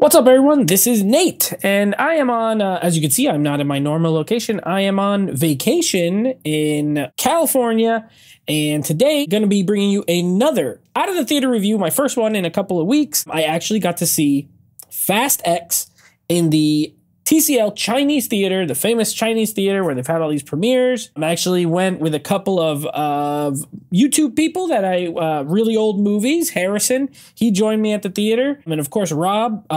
What's up, everyone? This is Nate, and I am on, as you can see, I'm not in my normal location. I am on vacation in California, and today going to be bringing you another Out of the Theater review, my first one in a couple of weeks. I actually got to see Fast X in the TCL Chinese Theater, the famous Chinese theater where they've had all these premieres. I actually went with a couple of YouTube people that really old movies. Harrison, he joined me at the theater. And of course, Robert,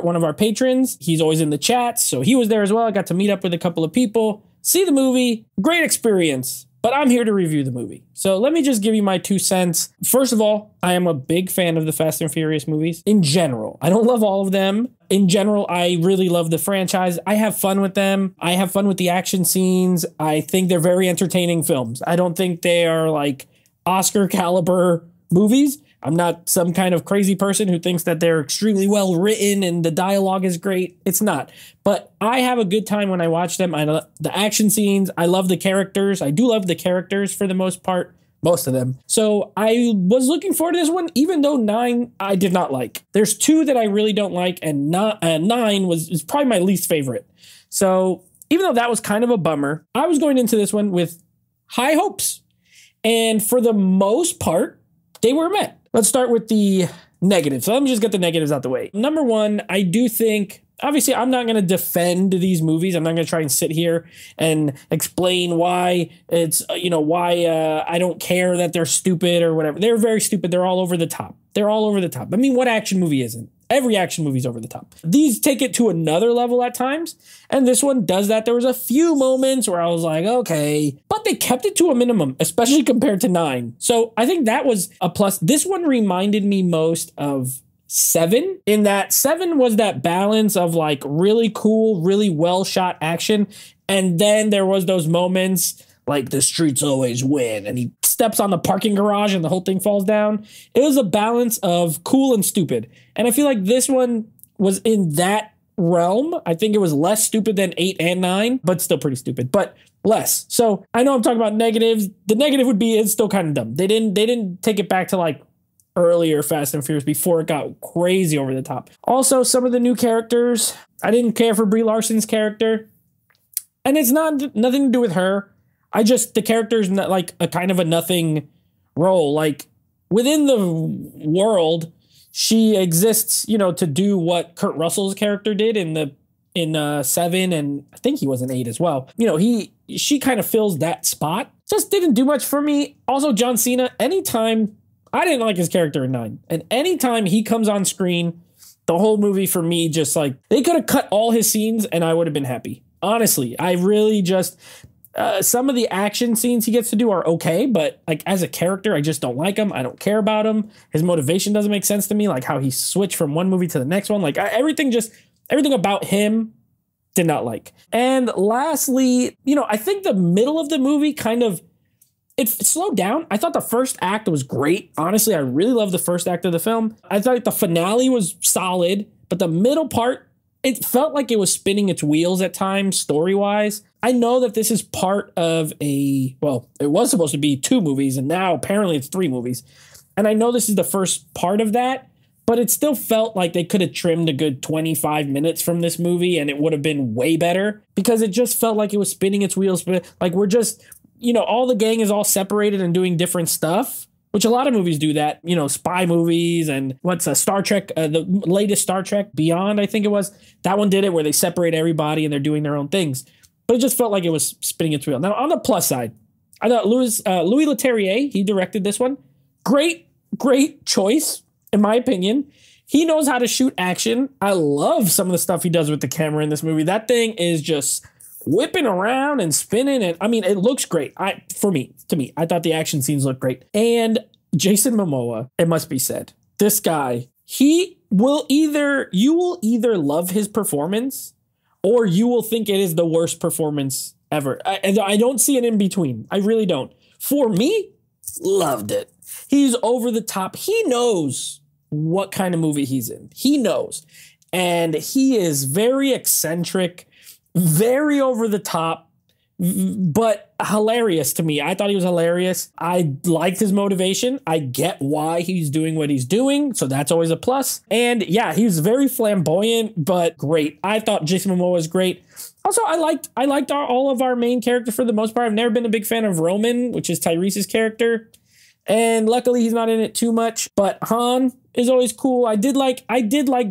one of our patrons, he's always in the chats. So he was there as well. I got to meet up with a couple of people, see the movie, great experience. But I'm here to review the movie. So let me just give you my 2 cents. First of all, I am a big fan of the Fast and Furious movies in general. I don't love all of them. In general, I really love the franchise. I have fun with them. I have fun with the action scenes. I think they're very entertaining films. I don't think they are like Oscar caliber movies. I'm not some kind of crazy person who thinks that they're extremely well written and the dialogue is great. It's not. But I have a good time when I watch them. I love the action scenes. I love the characters. I do love the characters for the most part. Most of them. So I was looking forward to this one, even though 9 I did not like. There's 2 that I really don't like, and 9 is probably my least favorite. So even though that was kind of a bummer, I was going into this one with high hopes. And for the most part, they were met. Let's start with the negatives. So let me just get the negatives out the way. Number one, I do think, obviously, I'm not going to defend these movies. I'm not going to try and sit here and explain why it's, you know, why I don't care that they're stupid or whatever. They're very stupid. They're all over the top. They're all over the top. I mean, what action movie isn't? Every action movie is over the top. These take it to another level at times. And this one does that. There was a few moments where I was like, okay, but they kept it to a minimum, especially compared to 9. So I think that was a plus. This one reminded me most of 7, in that 7 was that balance of like really cool, really well shot action. And then there was those moments like the streets always win and he steps on the parking garage and the whole thing falls down. It was a balance of cool and stupid. And I feel like this one was in that realm. I think it was less stupid than 8 and 9, but still pretty stupid, but less. So I know I'm talking about negatives. The negative would be, it's still kind of dumb. They didn't take it back to like earlier Fast and Furious before it got crazy over the top. Also, some of the new characters, I didn't care for Brie Larson's character, and it's not nothing to do with her. I just, the character's not like a kind of a nothing role. Like within the world, she exists, you know, to do what Kurt Russell's character did in 7, and I think he was in 8 as well. You know, she kind of fills that spot. Just didn't do much for me. Also, John Cena, anytime. I didn't like his character in 9. And anytime he comes on screen, the whole movie for me, just like, they could have cut all his scenes and I would have been happy. Honestly, I really just, some of the action scenes he gets to do are okay, but like as a character, I just don't like him. I don't care about him. His motivation doesn't make sense to me. Like how he switched from one movie to the next one. Like everything about him did not like. And lastly, you know, I think the middle of the movie kind of, it slowed down. I thought the first act was great. Honestly, I really loved the first act of the film. I thought the finale was solid, but the middle part, it felt like it was spinning its wheels at times, story-wise. I know that this is part of a, well, it was supposed to be 2 movies, and now apparently it's 3 movies. And I know this is the first part of that, but it still felt like they could have trimmed a good 25 minutes from this movie, and it would have been way better, because it just felt like it was spinning its wheels. Like we're just, you know, all the gang is all separated and doing different stuff, which a lot of movies do that, you know, spy movies and what's a Star Trek, the latest Star Trek Beyond, I think it was. That one did it where they separate everybody and they're doing their own things. But it just felt like it was spinning its wheel. Now, on the plus side, I thought Louis Leterrier, he directed this one. Great, great choice, in my opinion. He knows how to shoot action. I love some of the stuff he does with the camera in this movie. That thing is just whipping around and spinning, and I mean, it looks great. I thought the action scenes looked great. And Jason Momoa, it must be said, this guy, you will either love his performance or you will think it is the worst performance ever. I don't see an in between. I really don't. For me, loved it. He's over the top. He knows what kind of movie he's in. He knows, and he is very eccentric, very over the top, but hilarious to me. I thought he was hilarious. I liked his motivation. I get why he's doing what he's doing, so that's always a plus. And yeah, he was very flamboyant, but great. I thought Jason Momoa was great. Also, I liked all of our main characters for the most part. I've never been a big fan of Roman, which is Tyrese's character. And luckily he's not in it too much, but Han is always cool. I did like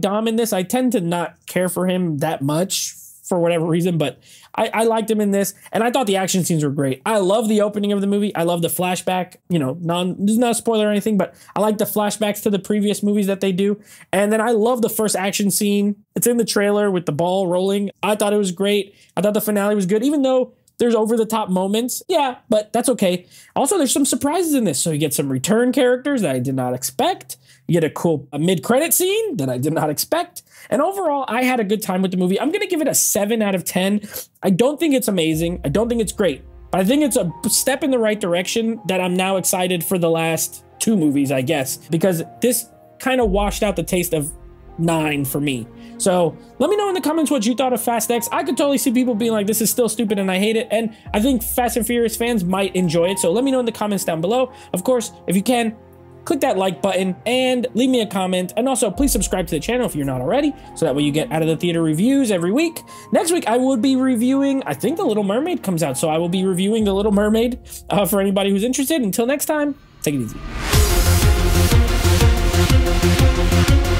Dom in this. I tend to not care for him that much for whatever reason, but I liked him in this, and I thought the action scenes were great. I love the opening of the movie. I love the flashback, you know, this is not a spoiler or anything, but I like the flashbacks to the previous movies that they do. And then I love the first action scene. It's in the trailer with the ball rolling. I thought it was great. I thought the finale was good, even though there's over-the-top moments. Yeah, but that's okay. Also, there's some surprises in this. So you get some return characters that I did not expect. You get a cool mid-credit scene that I did not expect. And overall, I had a good time with the movie. I'm going to give it a 7 out of 10. I don't think it's amazing. I don't think it's great. But I think it's a step in the right direction that I'm now excited for the last 2 movies, I guess. Because this kind of washed out the taste of 9 for me. So let me know in the comments what you thought of Fast X. I could totally see people being like, this is still stupid and I hate it. And I think Fast and Furious fans might enjoy it. So let me know in the comments down below. Of course, if you can, click that like button and leave me a comment. And also, please subscribe to the channel if you're not already, so that way you get Out of the Theater reviews every week. Next week, I will be reviewing, I think The Little Mermaid comes out, so I will be reviewing The Little Mermaid for anybody who's interested. Until next time, take it easy.